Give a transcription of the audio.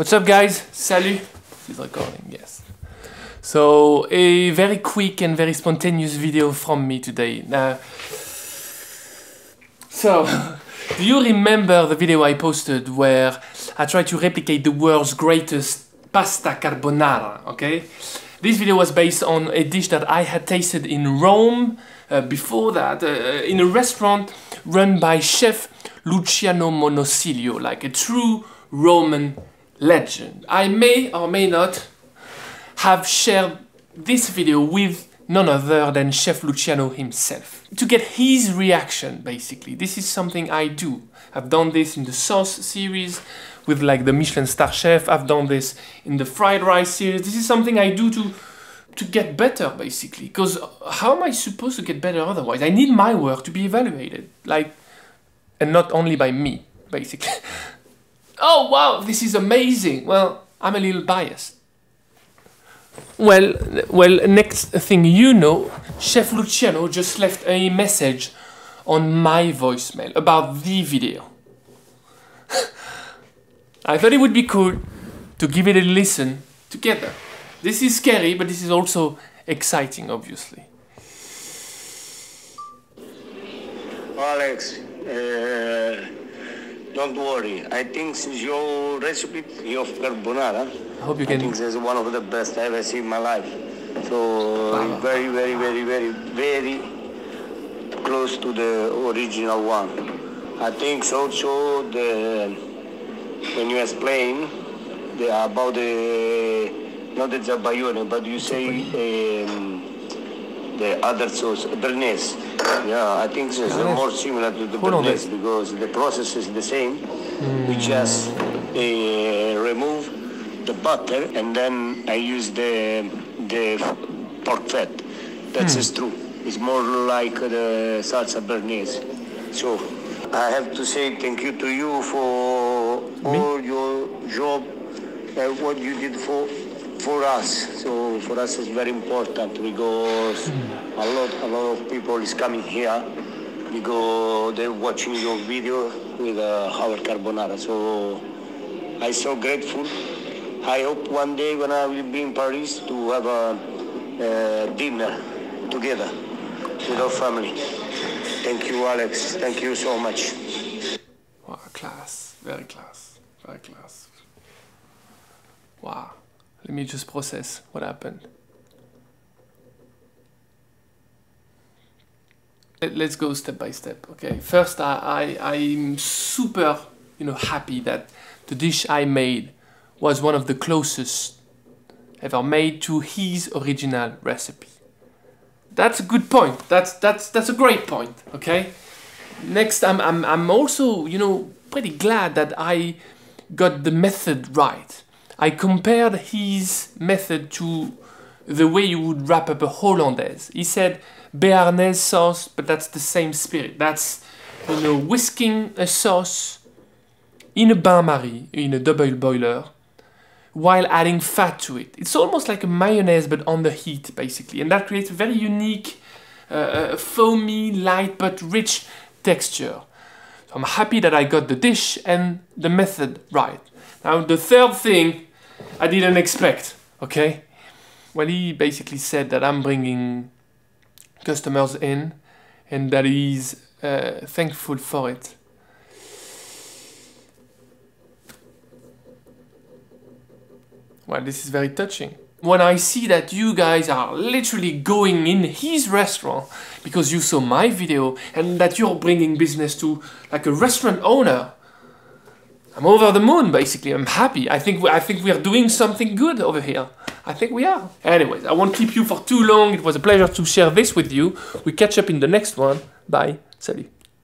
What's up, guys? Salut! He's recording, yes. So, a very quick and very spontaneous video from me today. Do you remember the video I posted where I tried to replicate the world's greatest pasta carbonara, okay? This video was based on a dish that I had tasted in Rome, before that, in a restaurant run by chef Luciano Monosilio, like a true Roman legend. I may or may not have shared this video with none other than Chef Luciano himself, to get his reaction, basically. This is something I do. I've done this in the sauce series with like the Michelin star chef. I've done this in the fried rice series. This is something I do to get better, basically. Because how am I supposed to get better otherwise? I need my work to be evaluated, like, and not only by me, basically. Oh, wow, this is amazing. Well, I'm a little biased. Well, next thing you know, Chef Luciano just left a message on my voicemail about the video. I thought it would be cool to give it a listen together. This is scary, but this is also exciting, obviously. Alex, don't worry. I think your recipe of carbonara, I think this is one of the best I've ever seen in my life. So wow. Very, very, very, very, very close to the original one. I think also when you explain about not the zabaglione, but you say the other sauce, Béarnaise. Yeah, I think this is more similar to the Béarnaise because the process is the same. We just remove the butter and then I use the pork fat. That's true. It's more like the salsa Bernese. So I have to say thank you to you for all your job and what you did for us. So for us it's very important because a lot of people is coming here because they're watching your video with our carbonara. So I'm so grateful. I hope one day when I will be in Paris to have a dinner together with our family. Thank you, Alex. Thank you so much. Wow, class. Very class. Very class. Wow. Let me just process what happened. Let's go step by step, okay? First, I'm super, happy that the dish I made was one of the closest ever made to his original recipe. That's a good point. That's a great point, okay? Next, I'm also, pretty glad that I got the method right. I compared his method to the way you would wrap up a hollandaise. He said Béarnaise sauce, but that's the same spirit. That's, whisking a sauce in a bain-marie, in a double boiler, while adding fat to it. It's almost like a mayonnaise, but on the heat, basically. And that creates a very unique, foamy, light, but rich texture. So I'm happy that I got the dish and the method right. Now, the third thing, I didn't expect, okay? Well, he basically said that I'm bringing customers in and that he's thankful for it. Well, this is very touching. When I see that you guys are literally going in his restaurant because you saw my video and that you're bringing business to like a restaurant owner, I'm over the moon, basically. I'm happy. I think we are doing something good over here. I think we are. Anyways, I won't keep you for too long. It was a pleasure to share this with you. We catch up in the next one. Bye. Salut.